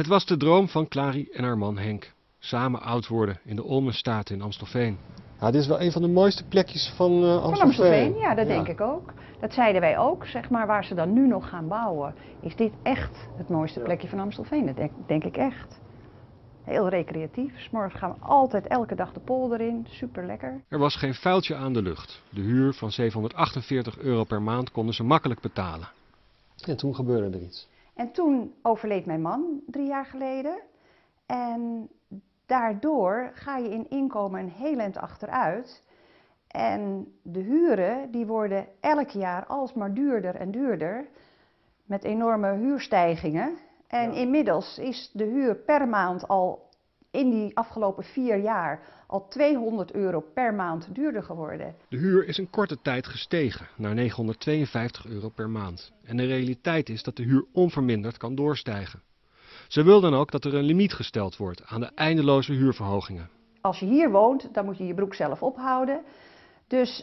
Het was de droom van Clary en haar man Henk. Samen oud worden in de Olmerstaat in Amstelveen. Ja, dit is wel een van de mooiste plekjes van Amstelveen. Van Amstelveen, ja, dat denk ik ook. Dat zeiden wij ook, zeg maar, waar ze dan nu nog gaan bouwen. Is dit echt het mooiste plekje van Amstelveen? Dat denk ik echt. Heel recreatief. 's Morgens gaan we altijd elke dag de polder in. Super lekker. Er was geen vuiltje aan de lucht. De huur van €748 per maand konden ze makkelijk betalen. En toen gebeurde er iets. En toen overleed mijn man 3 jaar geleden. En daardoor ga je in inkomen een heel eind achteruit. En de huren die worden elk jaar alsmaar duurder en duurder. Met enorme huurstijgingen. En inmiddels is de huur per maand al in die afgelopen 4 jaar al €200 per maand duurder geworden. De huur is in korte tijd gestegen naar €952 per maand. En de realiteit is dat de huur onverminderd kan doorstijgen. Ze wil dan ook dat er een limiet gesteld wordt aan de eindeloze huurverhogingen. Als je hier woont, dan moet je je broek zelf ophouden. Dus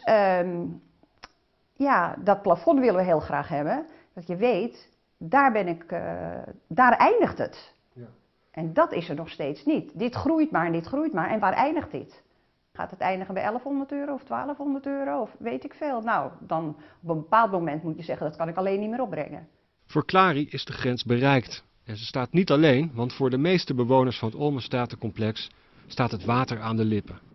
ja, dat plafond willen we heel graag hebben. Dat je weet, daar eindigt het. Ja. En dat is er nog steeds niet. Dit groeit maar en dit groeit maar. En waar eindigt dit? Gaat het eindigen bij €1100 of €1200 of weet ik veel? Nou, dan op een bepaald moment moet je zeggen, dat kan ik alleen niet meer opbrengen. Voor Clary is de grens bereikt. En ze staat niet alleen, want voor de meeste bewoners van het Olmerstaatencomplex staat het water aan de lippen.